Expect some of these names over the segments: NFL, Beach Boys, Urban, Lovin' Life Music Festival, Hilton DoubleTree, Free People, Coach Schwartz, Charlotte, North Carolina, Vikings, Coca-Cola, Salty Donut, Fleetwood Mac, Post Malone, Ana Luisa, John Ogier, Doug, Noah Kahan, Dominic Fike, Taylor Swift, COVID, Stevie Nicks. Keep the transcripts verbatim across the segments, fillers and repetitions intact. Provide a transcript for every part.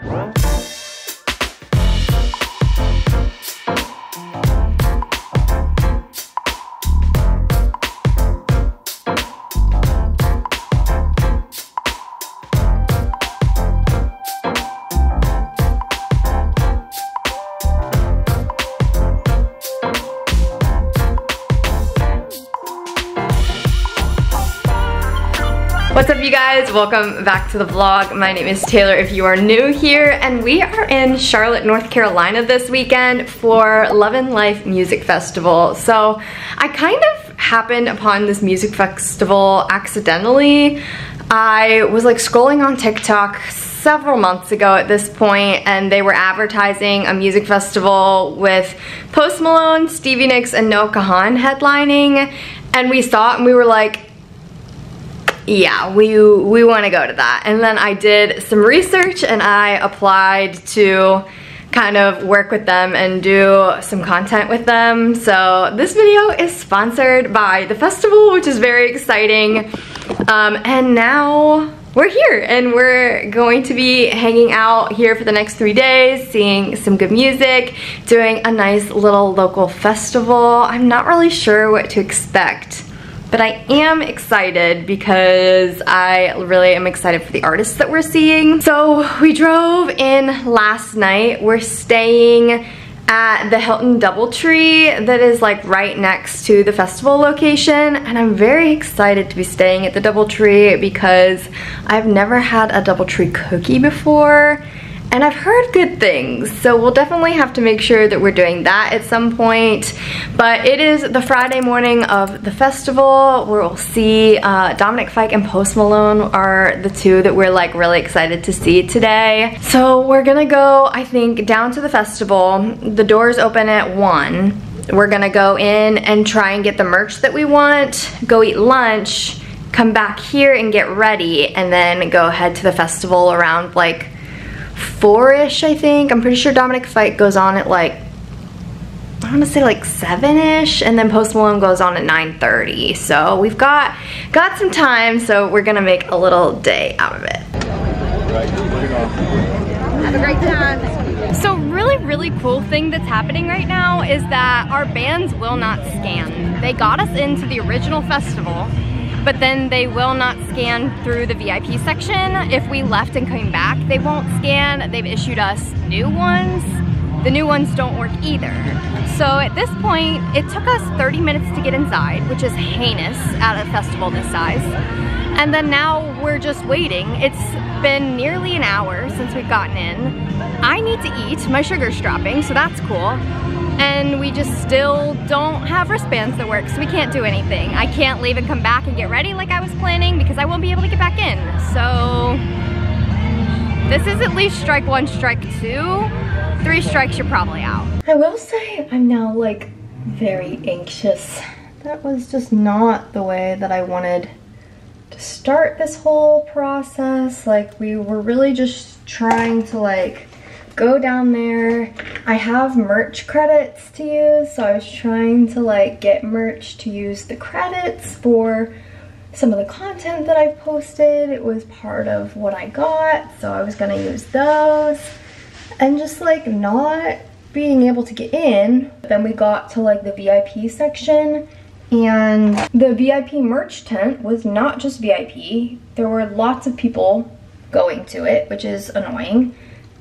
What's up, you guys? Welcome back to the vlog. My name is Taylor if you are new here, and we are in Charlotte, North Carolina this weekend for Lovin' Life Music Festival. So I kind of happened upon this music festival accidentally. I was like scrolling on TikTok several months ago at this point, and they were advertising a music festival with Post Malone, Stevie Nicks, and Noah Kahan headlining, and we saw it and we were like, yeah, we we want to go to that. And then I did some research and I applied to kind of work with them and do some content with them. So this video is sponsored by the festival, which is very exciting. Um, and now we're here and we're going to be hanging out here for the next three days, seeing some good music, doing a nice little local festival. I'm not really sure what to expect, but I am excited because I really am excited for the artists that we're seeing. So we drove in last night. We're staying at the Hilton DoubleTree that is like right next to the festival location, and I'm very excited to be staying at the DoubleTree because I've never had a DoubleTree cookie before. And I've heard good things, so we'll definitely have to make sure that we're doing that at some point. But it is the Friday morning of the festival where we'll see uh, Dominic Fike and Post Malone are the two that we're like really excited to see today. So we're gonna go, I think, down to the festival. The doors open at one. We're gonna go in and try and get the merch that we want, go eat lunch, come back here and get ready, and then go head to the festival around like four-ish, I think. I'm pretty sure Dominic Fike goes on at like, I want to say like seven-ish, and then Post Malone goes on at nine thirty. So we've got got some time, so we're gonna make a little day out of it. Have a great time. So really, really cool thing that's happening right now is that our bands will not scan. They got us into the original festival, but then they will not scan through the V I P section. If we left and came back, they won't scan. They've issued us new ones. The new ones don't work either. So at this point, it took us thirty minutes to get inside, which is heinous at a festival this size. And then now we're just waiting. It's been nearly an hour since we've gotten in. I need to eat, my sugar's dropping, so that's cool. And we just still don't have wristbands that work, so we can't do anything. I can't leave and come back and get ready like I was planning because I won't be able to get back in. So this is at least strike one, strike two. Three strikes, you're probably out. I will say I'm now like very anxious. That was just not the way that I wanted to start this whole process. Like, we were really just trying to like go down there. I have merch credits to use, so I was trying to like get merch to use the credits for some of the content that I've posted. It was part of what I got, so I was gonna use those. And just like not being able to get in. Then we got to like the V I P section, and the V I P merch tent was not just V I P. There were lots of people going to it, which is annoying.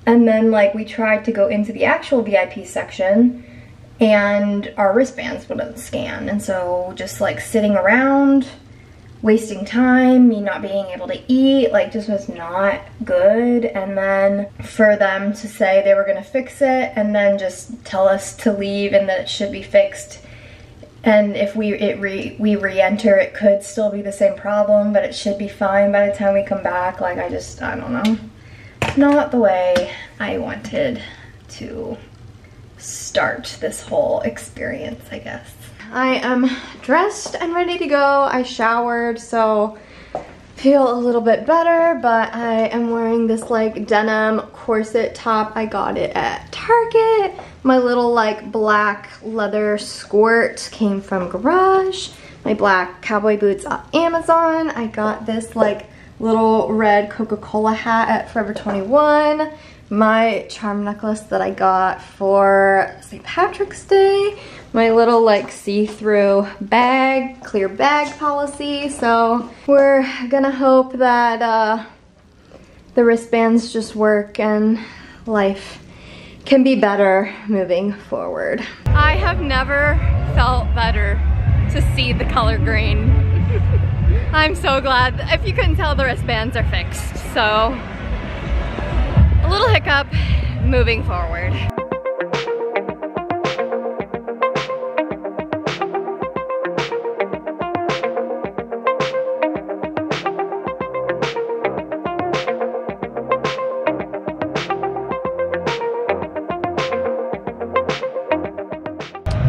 And then like we tried to go into the actual V I P section and our wristbands wouldn't scan. And so just like sitting around, wasting time, me not being able to eat, like just was not good. And then for them to say they were gonna fix it and then just tell us to leave and that it should be fixed. And if we it re, we re-enter, it could still be the same problem, but it should be fine by the time we come back. Like I just, I don't know. Not the way I wanted to start this whole experience, I guess. I am dressed and ready to go. I showered, so feel a little bit better, but I am wearing this like denim corset top. I got it at Target. My little like black leather skirt came from Garage. My black cowboy boots off Amazon. I got this like little red Coca-Cola hat at Forever twenty-one, my charm necklace that I got for Saint Patrick's Day, my little like see-through bag, clear bag policy. So we're gonna hope that uh, the wristbands just work and life can be better moving forward. I have never felt better to see the color green. I'm so glad. If you couldn't tell, the wristbands are fixed. So a little hiccup moving forward.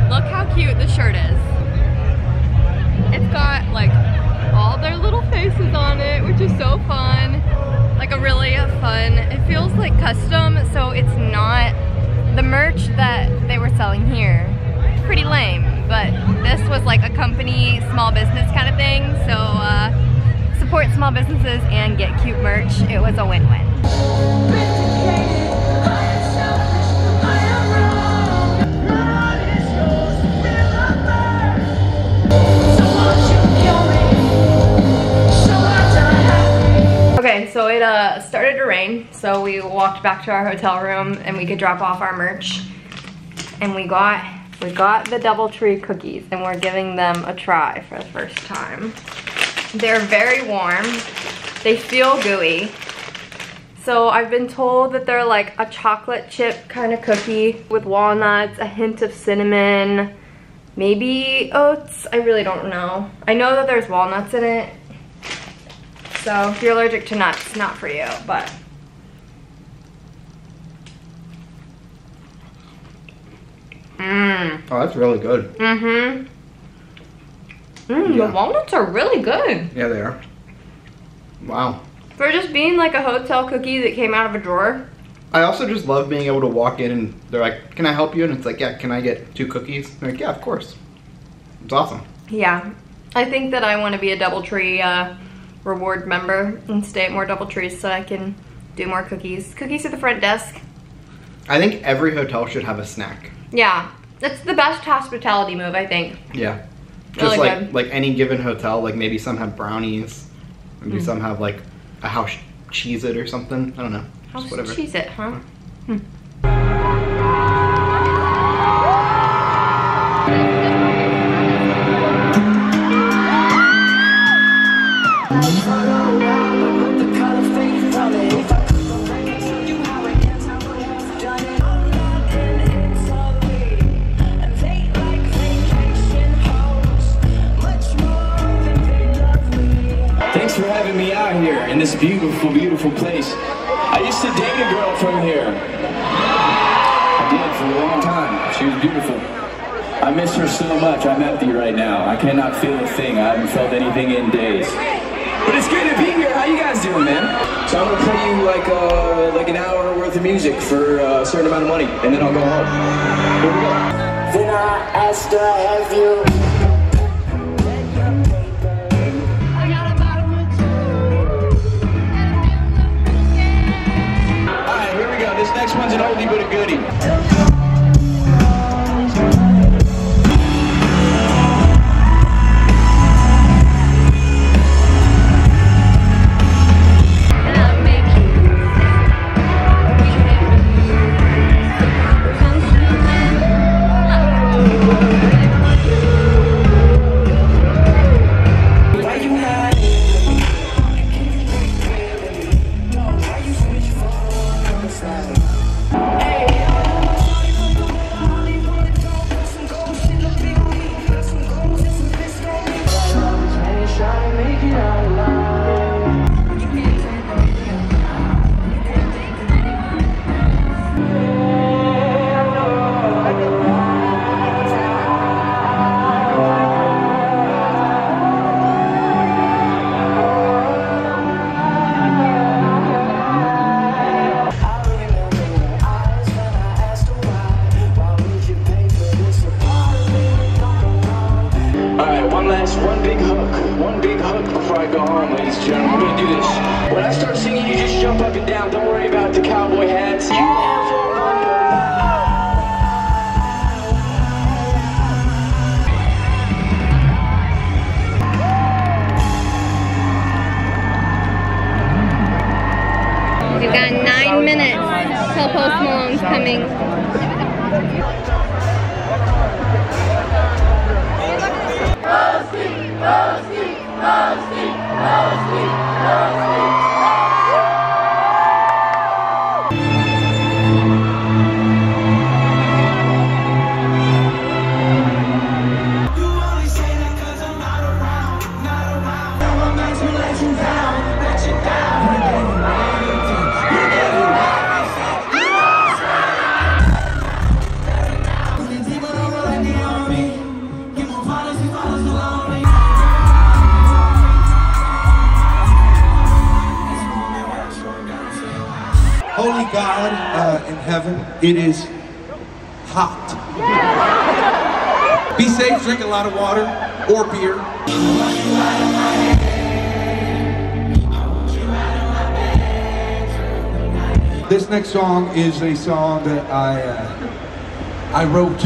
Look how cute the shirt is. It's got like all their little faces on it, which is so fun. Like a really fun, it feels like custom, so it's not the merch that they were selling here. Pretty lame, but this was like a company, small business kind of thing, so uh, support small businesses and get cute merch. It was a win-win. So it uh, started to rain, so we walked back to our hotel room and we could drop off our merch. And we got we got the DoubleTree cookies, and we're giving them a try for the first time. They're very warm. They feel gooey. So I've been told that they're like a chocolate chip kind of cookie with walnuts, a hint of cinnamon, maybe oats. I really don't know. I know that there's walnuts in it. So if you're allergic to nuts, not for you, but. Mmm. Oh, that's really good. Mm-hmm. Mmm, yeah. The walnuts are really good. Yeah, they are. Wow. For just being like a hotel cookie that came out of a drawer. I also just love being able to walk in and they're like, can I help you? And it's like, yeah, can I get two cookies? And they're like, yeah, of course. It's awesome. Yeah. I think that I want to be a DoubleTree, uh, reward member and stay at more DoubleTrees so I can do more cookies. Cookies at the front desk. I think every hotel should have a snack. Yeah. That's the best hospitality move, I think. Yeah. Just really like good. Like any given hotel, like maybe some have brownies. Maybe mm. some have like a house cheese it or something. I don't know. House cheese it, huh? Hmm. Me out here in this beautiful, beautiful place. I used to date a girl from here. I did for a long time. She was beautiful. I miss her so much. I'm empty right now. I cannot feel a thing. I haven't felt anything in days. But it's good to be here. How you guys doing, man? So I'm gonna play you like uh, like an hour worth of music for a certain amount of money, and then I'll go home. Here we go. Then I asked her, have you? Next one's an oldie but a goodie. Why you not? Why you switch for? Hey. motherfucking down. Don't worry about the cowboy hats. You ever wonder? We've got nine minutes till Post Malone's coming. Posty, posty, posty, posty, posty. You only say that 'cause I'm not around, not around. Now I'm meant to let you down, let you down. Holy God uh, in heaven, it is hot. Be safe, drink a lot of water or beer. This next song is a song that I uh, I wrote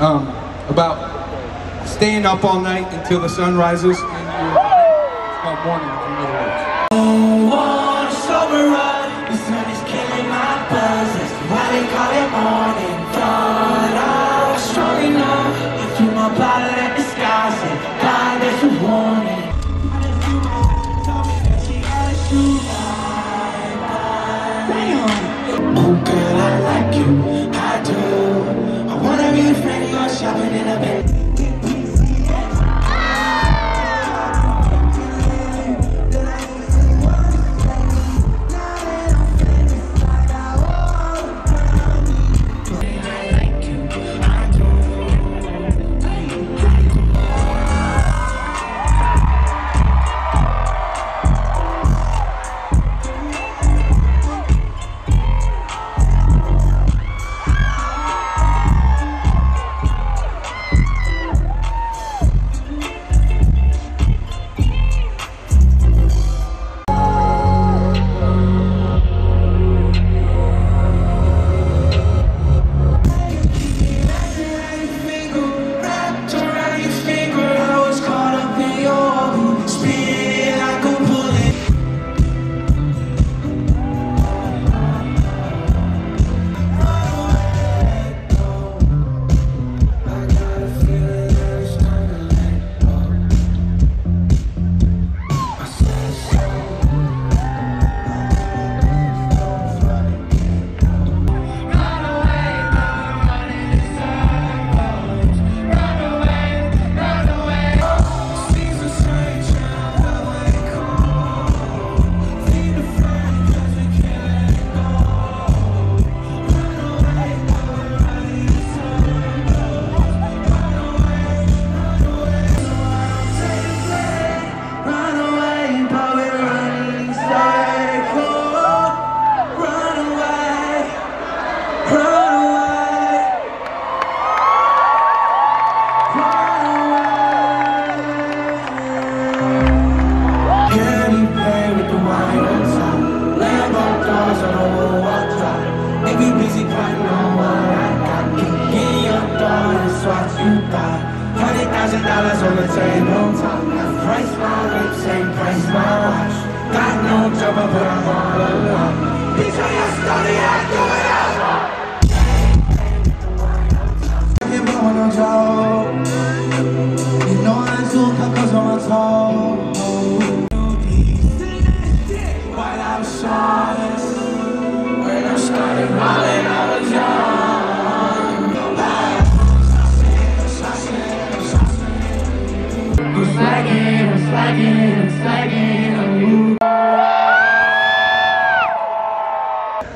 um, about staying up all night until the sun rises. And it's about morning from the world. Oh, warm summer ride, the sun is killing my buzz. That's why they call it morning dawn. I'm strong enough. I threw my bottle at the sky, said, God, there's a warning. I just threw my bottle, told me that she had a shoe on. Oh girl, I like you, I do. I wanna be a friend of yours, shopping in a bed.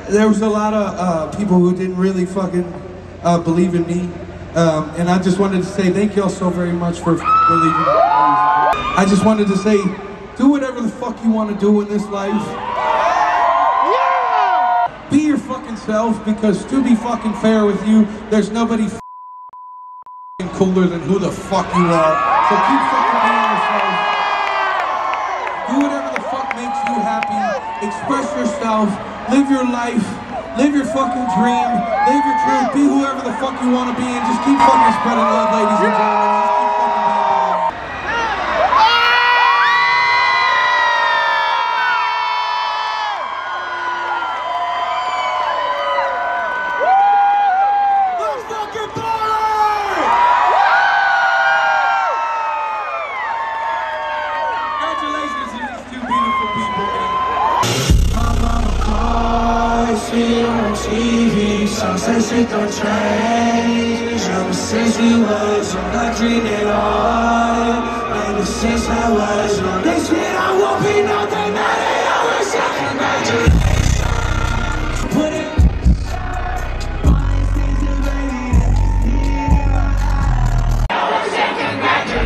There was a lot of uh, people who didn't really fucking uh, believe in me, um, and I just wanted to say thank y'all so very much for believing in me. I just wanted to say, do whatever the fuck you want to do in this life. Yeah! Be your fucking self, because to be fucking fair with you, there's nobody fucking cooler than who the fuck you are. So keep fucking being yourself. Do whatever the fuck makes you happy. express yourself, live your life, live your fucking dream, live your truth, be whoever the fuck you want to be, and just keep fucking spreading love, ladies and gentlemen. Some say shit don't change. Ever since we was young, I dreamed it all. Ever since I was young, they said I won't be nothing. Now they always say congratulations. Put it my sister, baby, that's it in my eyes. Always say congratulations.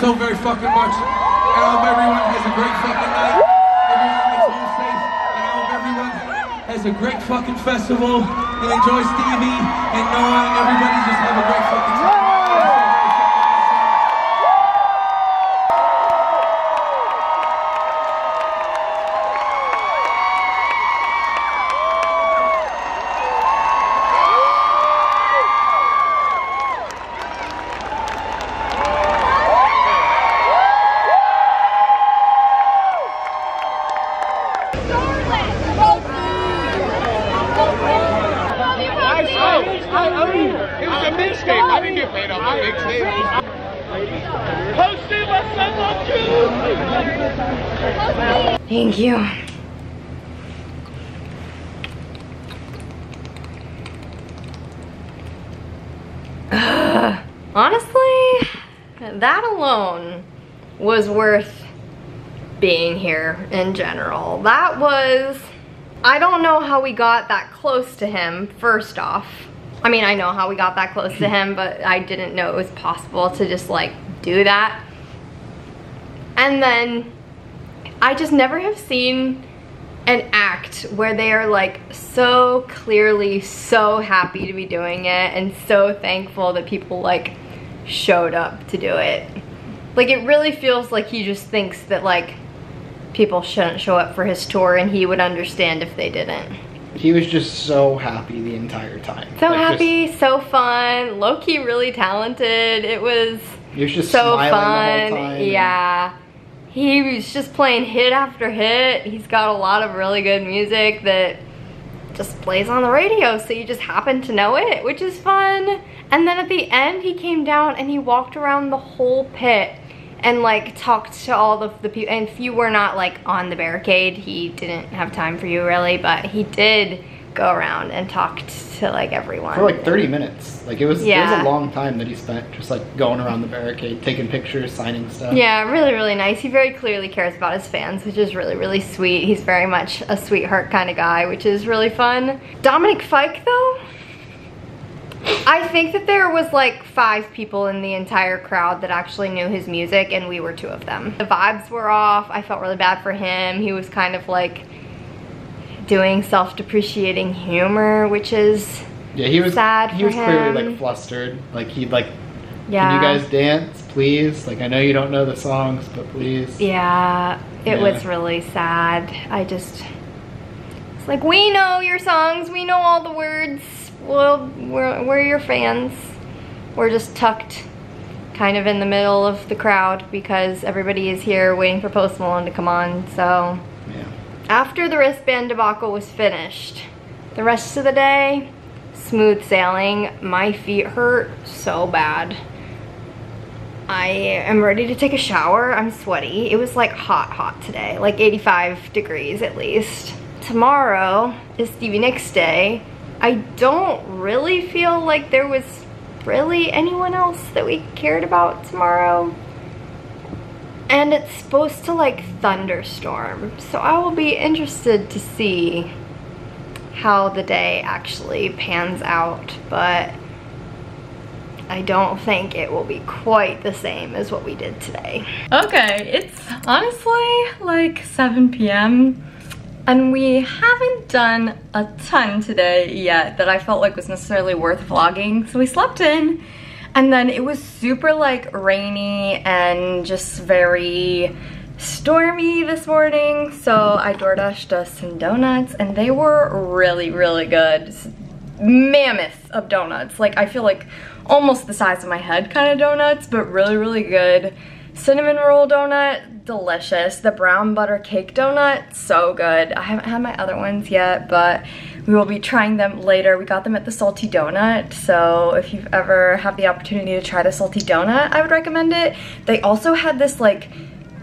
So very fucking much, and I hope everyone has a great fucking night, everyone makes home safe, and I hope everyone has a great fucking festival, and enjoy Stevie and Noah, and everybody just have a great fucking time. Thank you. Uh, honestly, that alone was worth being here in general. That was, I don't know how we got that close to him, first off. I mean, I know how we got that close to him, but I didn't know it was possible to just like do that. And then I just never have seen an act where they are like so clearly so happy to be doing it and so thankful that people like showed up to do it. Like it really feels like he just thinks that like people shouldn't show up for his tour and he would understand if they didn't. He was just so happy the entire time. So like happy, just, so fun, low-key really talented. It was, he was just so fun. The whole time, yeah. He was just playing hit after hit. He's got a lot of really good music that just plays on the radio, so you just happen to know it, which is fun. And then at the end, he came down and he walked around the whole pit and like talked to all of the people. And if you were not like on the barricade, he didn't have time for you really, but he did go around and talked to like everyone. For like thirty minutes. Like it was, yeah. it was a long time that he spent just like going around the barricade, taking pictures, signing stuff. Yeah, really, really nice. He very clearly cares about his fans, which is really, really sweet. He's very much a sweetheart kind of guy, which is really fun. Dominic Fike though, I think that there was like five people in the entire crowd that actually knew his music, and we were two of them. The vibes were off. I felt really bad for him. He was kind of like doing self-depreciating humor, which is yeah, he was, sad for him. He was clearly like flustered. Like he'd like, yeah. can you guys dance, please? Like I know you don't know the songs, but please. Yeah, it yeah. was really sad. I just, it's like, we know your songs. We know all the words. Well, we're, we're your fans. We're just tucked kind of in the middle of the crowd because everybody is here waiting for Post Malone to come on, so. Yeah. After the wristband debacle was finished, the rest of the day, smooth sailing. My feet hurt so bad. I am ready to take a shower. I'm sweaty. It was like hot, hot today, like eighty-five degrees at least. Tomorrow is Stevie Nicks Day. I don't really feel like there was really anyone else that we cared about tomorrow. And it's supposed to like thunderstorm. So I will be interested to see how the day actually pans out, but I don't think it will be quite the same as what we did today. Okay, it's honestly like seven p m and we haven't done a ton today yet that I felt like was necessarily worth vlogging. So we slept in, and then it was super like rainy and just very stormy this morning. So I DoorDashed us some donuts, and they were really, really good. Just mammoth of donuts. Like I feel like almost the size of my head kind of donuts, but really, really good. Cinnamon roll donut, delicious. The brown butter cake donut, so good. I haven't had my other ones yet, but we will be trying them later. We got them at the Salty Donut, so if you've ever had the opportunity to try the Salty Donut, I would recommend it. They also had this like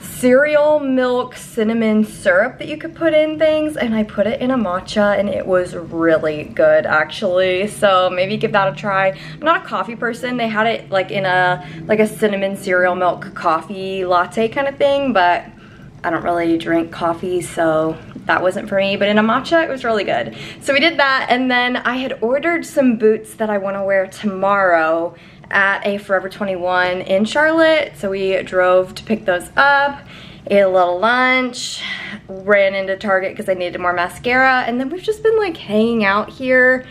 cereal milk cinnamon syrup that you could put in things, and I put it in a matcha, and it was really good actually, so maybe give that a try. I'm not a coffee person. They had it like in a like a cinnamon cereal milk coffee latte kind of thing, but I don't really drink coffee, so that wasn't for me, but in a matcha it was really good. So we did that, and then I had ordered some boots that I want to wear tomorrow at a Forever twenty-one in Charlotte, so we drove to pick those up, ate a little lunch, ran into Target because I needed more mascara, and then we've just been like hanging out here.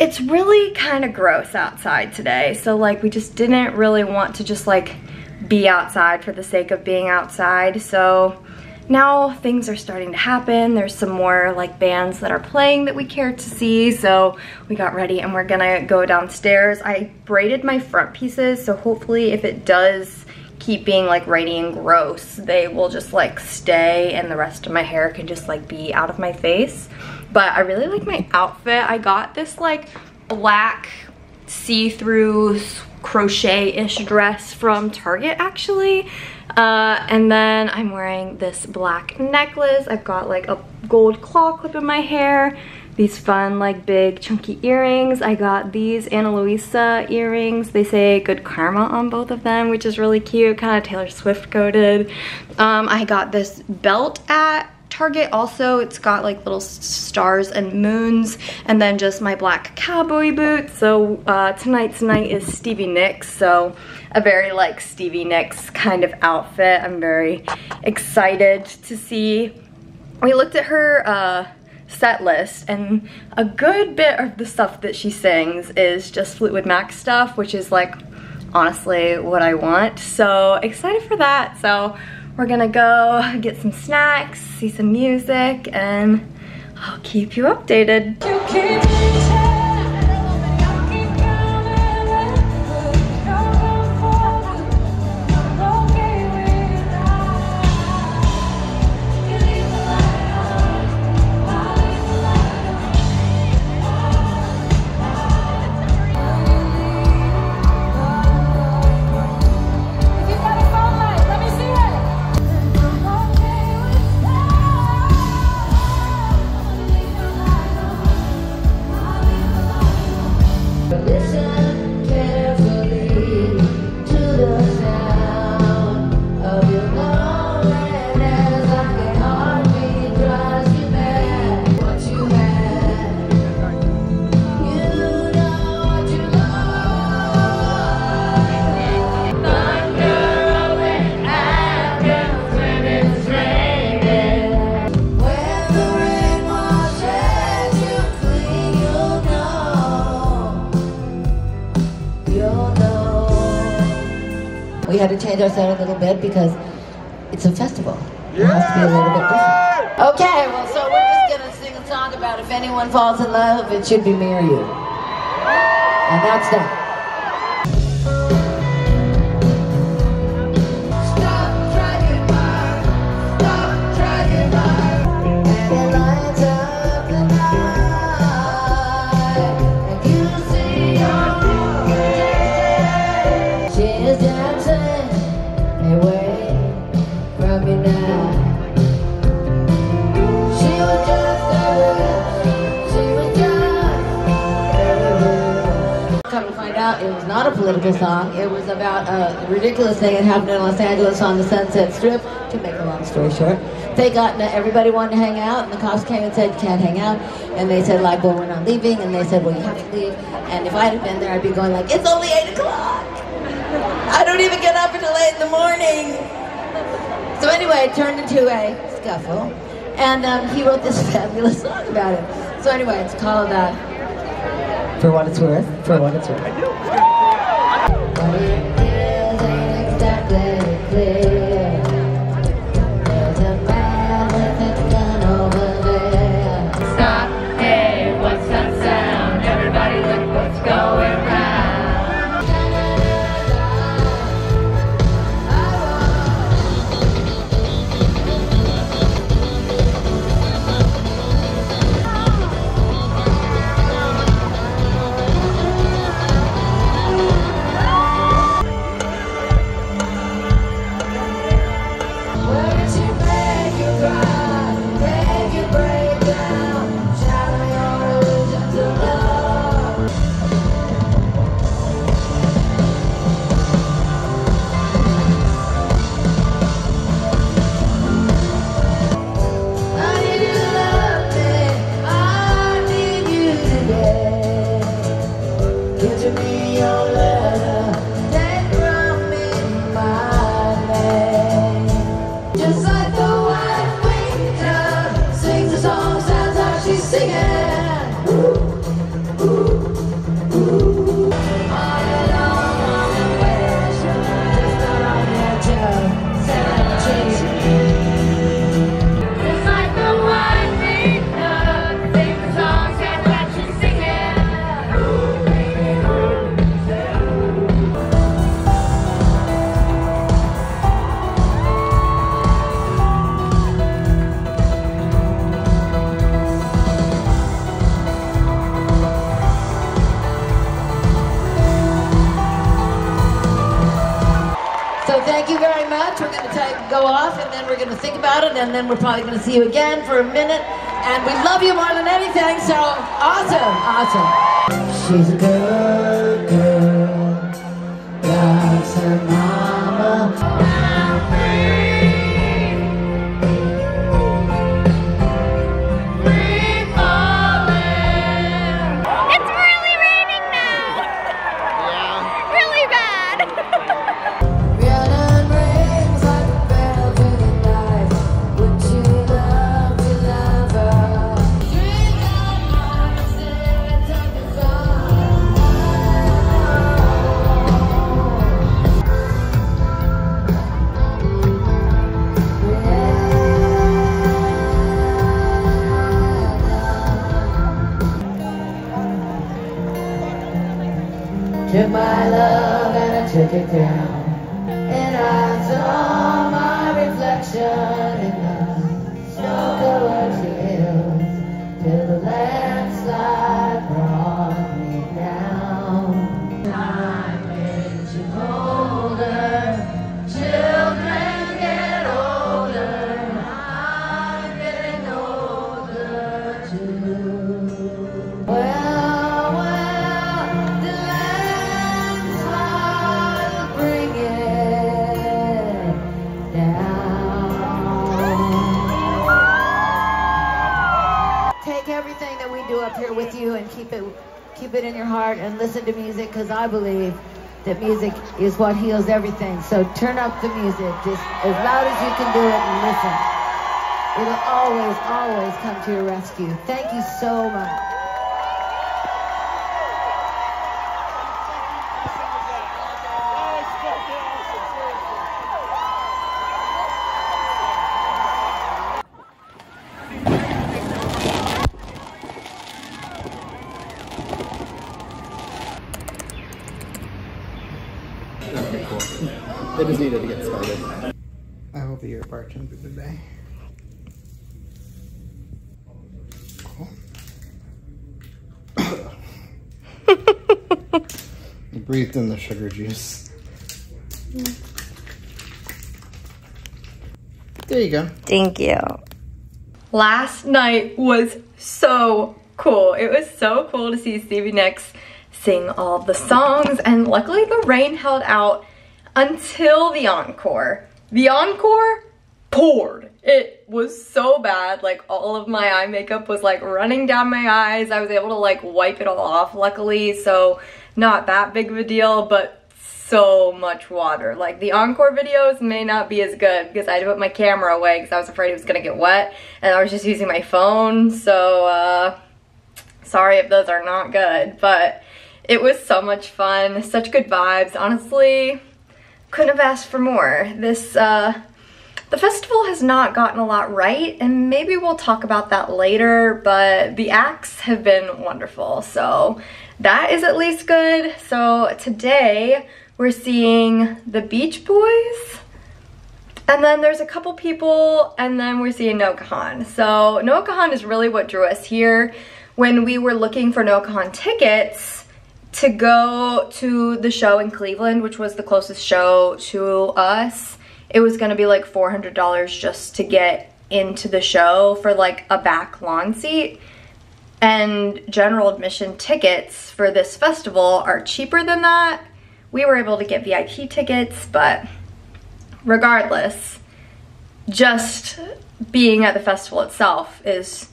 It's really kind of gross outside today, so like we just didn't really want to just like be outside for the sake of being outside, so now things are starting to happen. There's some more like bands that are playing that we care to see, so we got ready and we're gonna go downstairs. I braided my front pieces, so hopefully if it does keep being like rainy and gross, they will just like stay and the rest of my hair can just like be out of my face. But I really like my outfit. I got this like black see-through crochet-ish dress from Target actually, uh, and then I'm wearing this black necklace. I've got like a gold claw clip in my hair, these fun like big chunky earrings. I got these Ana Luisa earrings. They say good karma on both of them, which is really cute, kind of Taylor Swift coded. um, I got this belt at Target also. It's got like little stars and moons, and then just my black cowboy boots. So uh, tonight's night is Stevie Nicks, so a very like Stevie Nicks kind of outfit. I'm very excited to see. We looked at her uh, set list, and a good bit of the stuff that she sings is just Fleetwood Mac stuff, which is like honestly what I want, so excited for that. So we're gonna go get some snacks, see some music, and I'll keep you updated. we had to change our sound a little bit because it's a festival. It has to be a little bit different. Okay, well, so we're just gonna sing a song about if anyone falls in love, it should be me or you. And that's that. It was not a political song. It was about a ridiculous thing that happened in Los Angeles on the Sunset Strip. To make a long story short, they got everybody wanted to hang out, and the cops came and said, "You can't hang out." And they said, "Like, well, we're not leaving." And they said, "Well, you have to leave." And if I'd have been there, I'd be going like, "It's only eight o'clock. I don't even get up until eight in the morning." So anyway, it turned into a scuffle, and um, he wrote this fabulous song about it. So anyway, it's called uh, "For What It's Worth." For what it's worth. I do. What it is ain't exactly clear. There's a man with a gun over there. Stop, hey, what's that sound? Everybody look what's going round. Da, da, da, da. And then we're probably going to see you again for a minute. And we love you more than anything, so awesome, awesome. She's a good girl, loves her mama. I'm free, free falling. It's really raining now. Yeah. Really bad. Took my love and I took it down, and I saw my reflection in the snow-covered hills, till the landslide brought me down. Time is older, children get older, I'm getting older too. Well, up here with you, and keep it keep it in your heart, and listen to music, because I believe that music is what heals everything. So turn up the music just as loud as you can do it, and listen. It'll always always come to your rescue. Thank you so much. It is needed to get started. I hope that your bartender did today. Cool. You breathed in the sugar juice. There you go. Thank you. Last night was so cool. It was so cool to see Stevie Nicks sing all the songs, and luckily the rain held out until the encore. The encore poured. It was so bad. Like, all of my eye makeup was like running down my eyes. I was able to like wipe it all off, luckily, so not that big of a deal, but so much water. Like, the encore videos may not be as good because I had to put my camera away because I was afraid it was gonna get wet, and I was just using my phone, so uh, sorry if those are not good, but it was so much fun, such good vibes. Honestly, couldn't have asked for more. This, uh, the festival has not gotten a lot right, and maybe we'll talk about that later, but the acts have been wonderful, so that is at least good. So today, we're seeing the Beach Boys, and then there's a couple people, and then we're seeing Noah Kahan. So Noah Kahan is really what drew us here. When we were looking for Noah Kahan tickets to go to the show in Cleveland, which was the closest show to us, it was gonna be like four hundred dollars just to get into the show for like a back lawn seat. And general admission tickets for this festival are cheaper than that. We were able to get V I P tickets, but regardless, just being at the festival itself is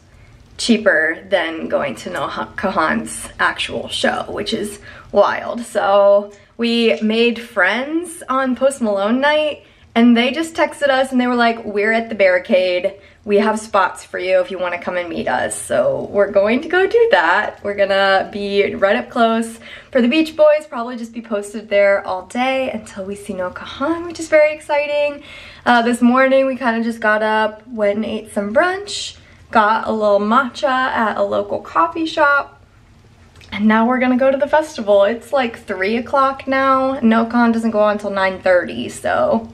cheaper than going to Noah Kahan's actual show, which is wild. So we made friends on Post Malone night, and they just texted us and they were like, we're at the barricade. We have spots for you if you want to come and meet us. So we're going to go do that. We're gonna be right up close for the Beach Boys, probably just be posted there all day until we see Noah Kahan, which is very exciting. Uh, this morning we kind of just got up, went and ate some brunch, got a little matcha at a local coffee shop, and now we're gonna go to the festival. It's like three o'clock now. Noah Kahan doesn't go on until nine thirty, so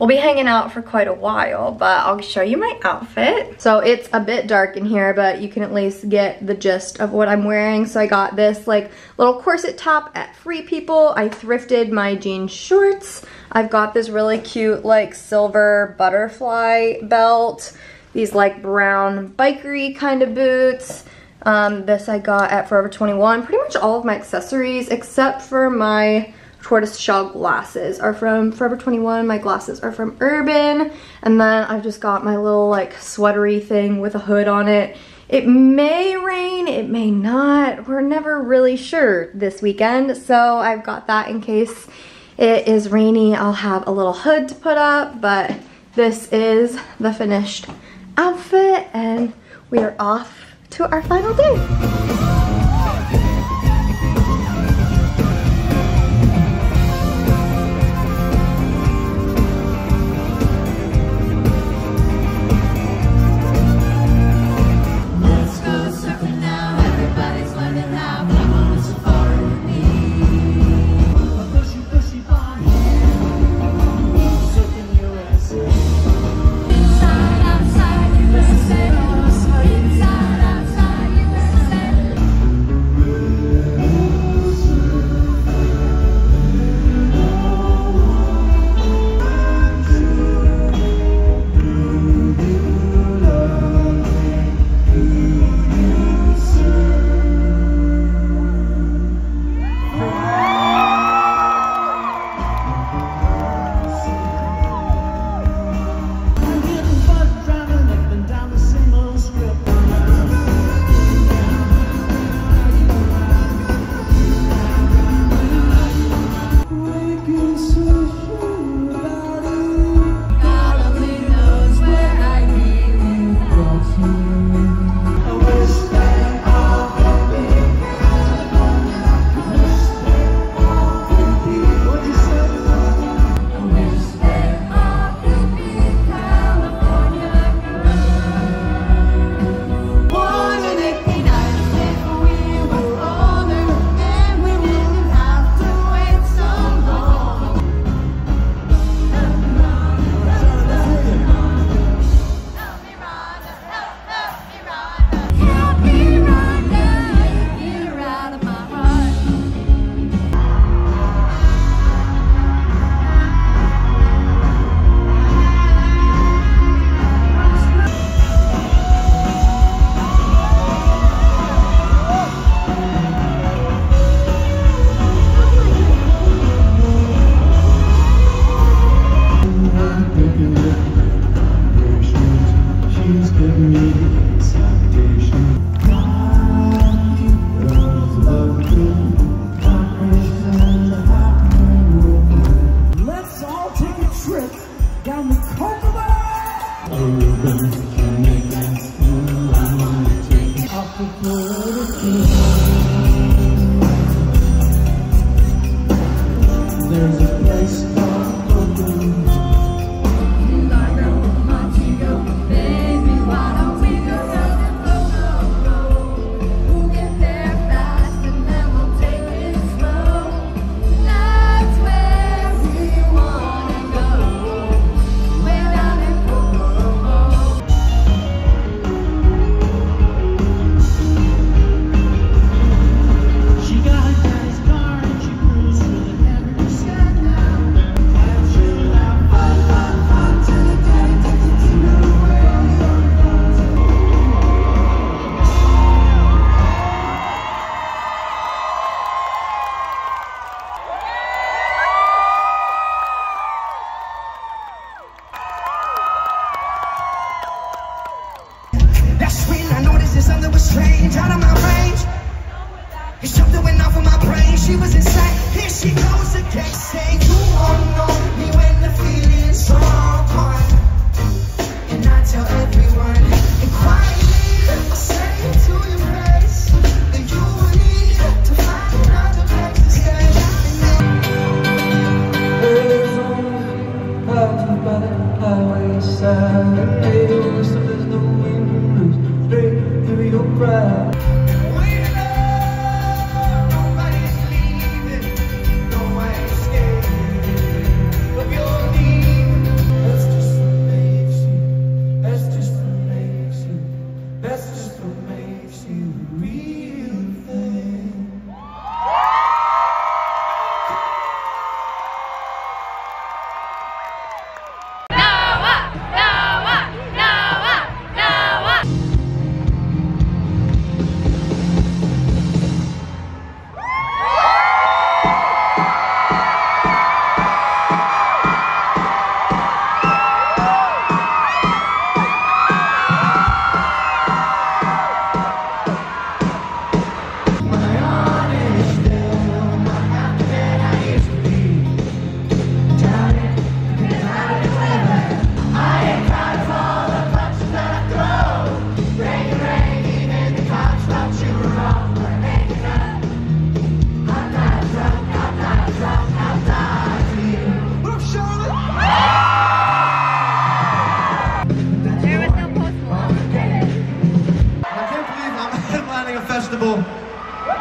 we'll be hanging out for quite a while, but I'll show you my outfit. So it's a bit dark in here, but you can at least get the gist of what I'm wearing. So I got this like little corset top at Free People. I thrifted my jean shorts. I've got this really cute like silver butterfly belt. These like brown bikery kind of boots. Um, this I got at Forever twenty-one. Pretty much all of my accessories except for my tortoise shell glasses are from Forever twenty-one. My glasses are from Urban. And then I've just got my little like sweatery thing with a hood on it. It may rain, it may not. We're never really sure this weekend. So I've got that in case it is rainy. I'll have a little hood to put up, but this is the finished outfit, and we are off to our final day.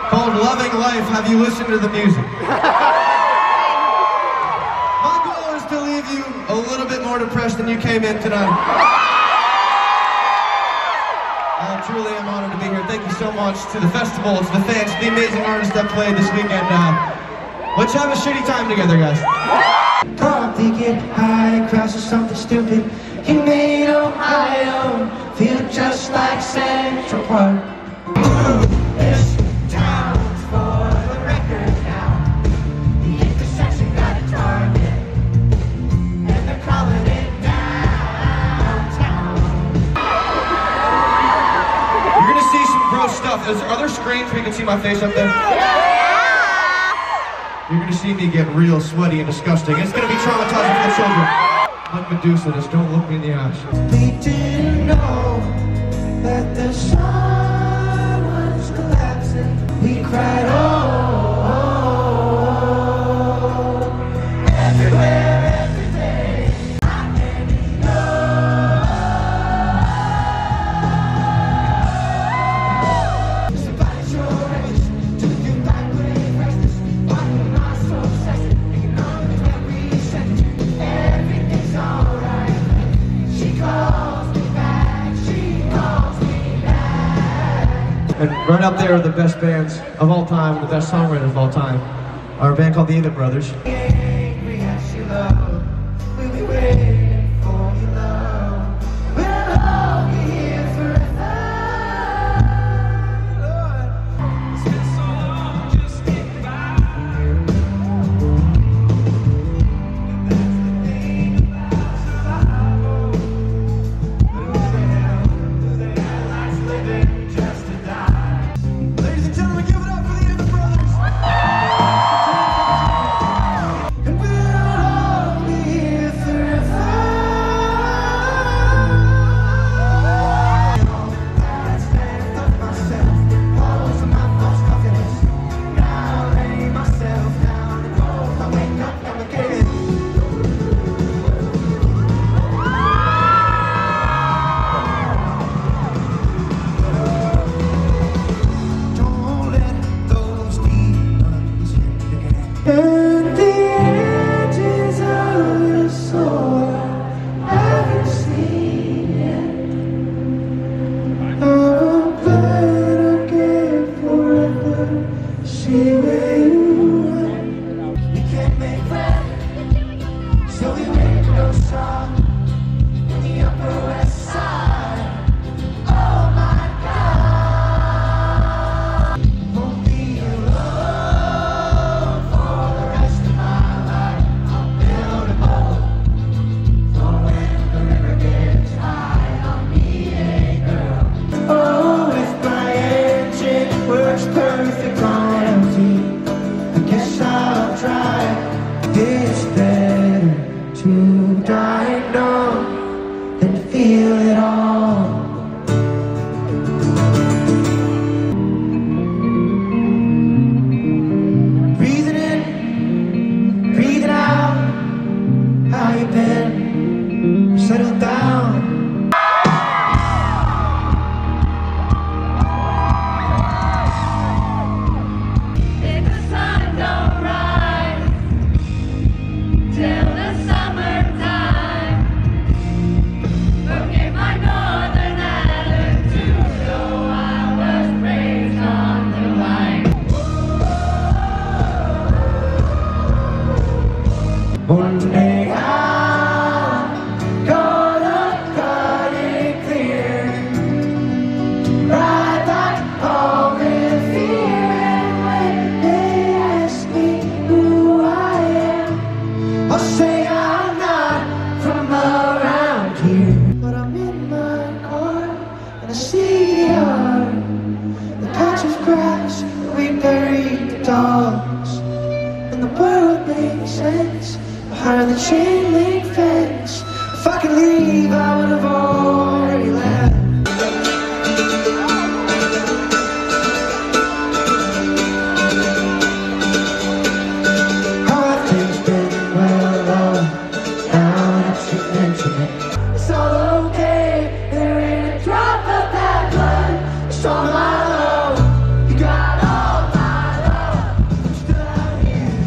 Called Loving Life, have you listened to the music? My goal is to leave you a little bit more depressed than you came in tonight. I truly am honored to be here. Thank you so much to the festival, to the fans, to the amazing artists that played this weekend. Uh, let's have a shitty time together, guys. Thought to get high, crash or something stupid. He made Ohio feel just like Central Park. This town's for the record now. The intersection got a target, and they're calling it downtown. You're gonna see some gross stuff. There's other screens where you can see my face up there. Yeah. You're gonna see me get real sweaty and disgusting. It's gonna be traumatizing for the children. Like Medusa, just don't look me in the eyes. They didn't know that the sun. We cried, oh, oh, oh, everywhere, every day, I can't know. Somebody show records, took you back when it restless. Why am I so obsessed? Economics that we sent you, everything's alright. She calls me back, she calls me back. And right up there are the best bands of all time, the best songwriters of all time, are a band called the Ethan Brothers. So we made no song in the Upper West Side. Oh my God. Won't be alone for the rest of my life. I'll build a boat for when the river gets high. I'll meet a girl. Oh, if my engine works perfect on empty, I guess I'll try. It's better to die numb than feel it all. Breathing in, breathing out. How you been? Settle down. One day I'm gonna cut it clear, ride back home in fear. And when they ask me who I am, I'll say I'm not from around here. But I'm in my car and I see the yard, the patch of grass where we buried the dogs, and the world makes sense behind the chain link fence. If I could leave, I would have already left. How have things been? Well, oh, now that you mention it, it's all okay. There ain't a drop of that blood. It's all my love. You got all my love. I'm still out here.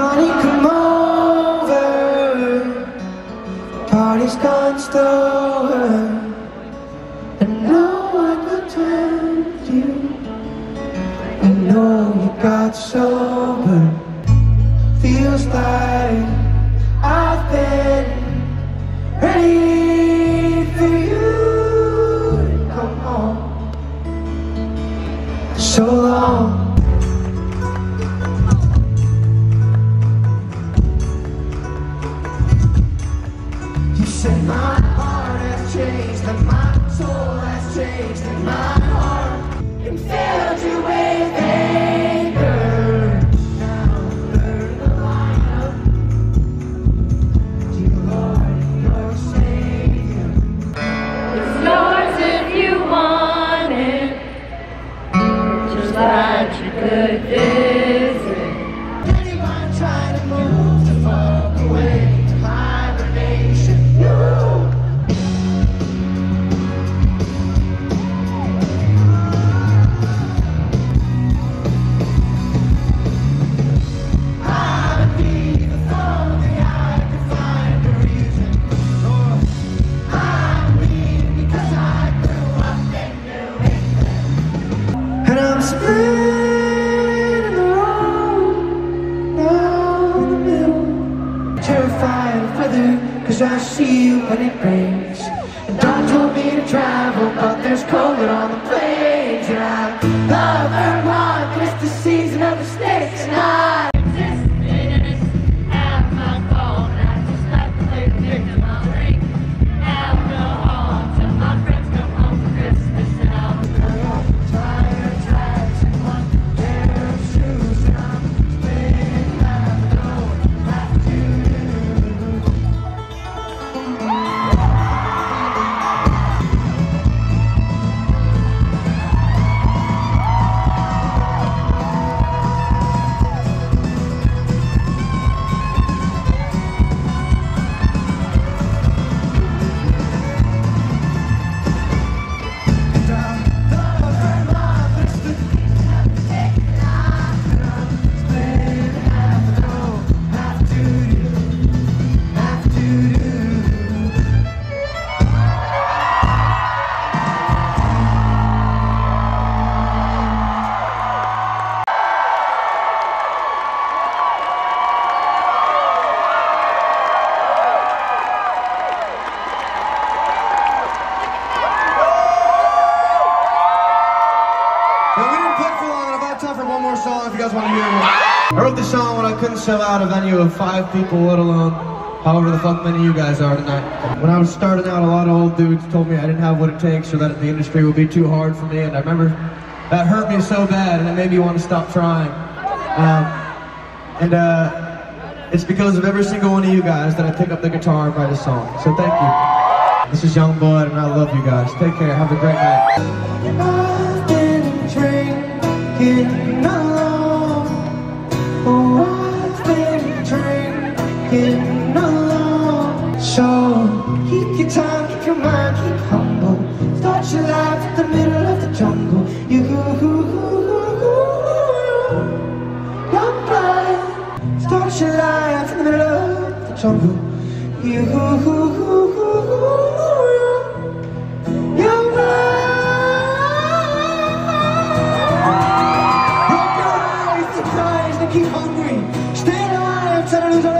Honey, come over. Party's gone stolen, and no one could tempt you. I know you got sober. Feels like I've been ready for you to come home. So long. Said my heart has changed, and my soul has changed, and my heart can fill you with anger. Now learn the line up to Lord your Savior. It's yours if you want it, just like you could visit. Anyone trying to move to fuck away? Cause I see you when it rains. And Dawn told me to travel, but there's COVID on the planes. And I love her mom, it's the season of the snakes. And I exist in this at my phone. I just like to play the victim. I'll drink alcohol till my friends come home for Christmas. And I'll cut off the tire tracks and one pair of shoes. And I'm big, I don't have to. guys want to hear me? I wrote this song when I couldn't sell out a venue of five people, let alone however the fuck many of you guys are tonight. When I was starting out, a lot of old dudes told me I didn't have what it takes or that the industry would be too hard for me, and I remember that hurt me so bad and it made me want to stop trying. Um, and uh, it's because of every single one of you guys that I pick up the guitar and write a song, so thank you. This is Young Blood and I love you guys. Take care, have a great night. Keep hungry, stay alive, try to lose our